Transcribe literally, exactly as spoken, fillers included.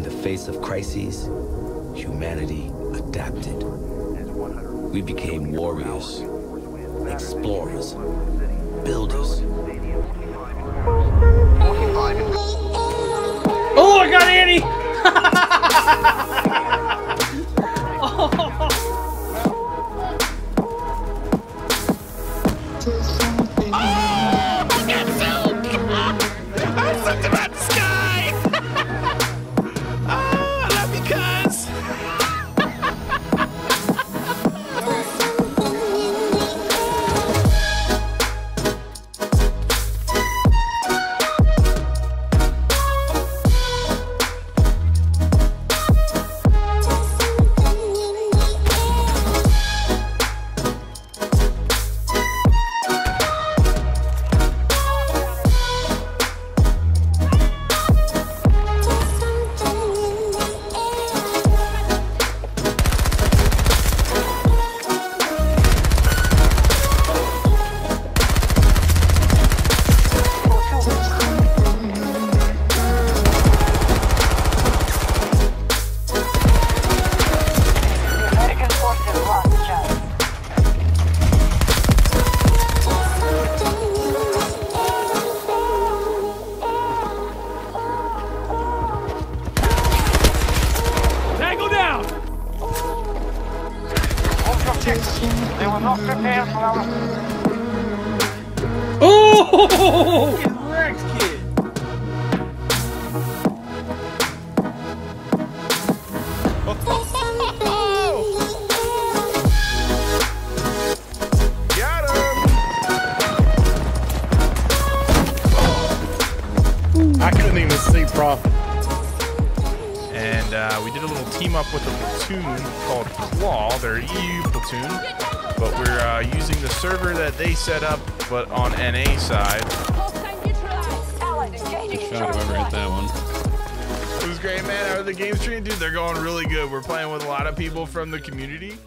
In the face of crises, humanity adapted. We became warriors, explorers, builders. Oh, I got Annie! Oh, I got soaked! I looked about the sky! Oh, I love you, cuz! They were not prepared for our... Oh! Get wrecked, kid! Got him! I couldn't even see proper. And uh, we did a little team up with a platoon called Claw, their E U platoon, but we're uh, using the server that they set up, but on N A side. Shot whoever hit that one. It was great, man. How are the game stream? Dude, they're going really good. We're playing with a lot of people from the community.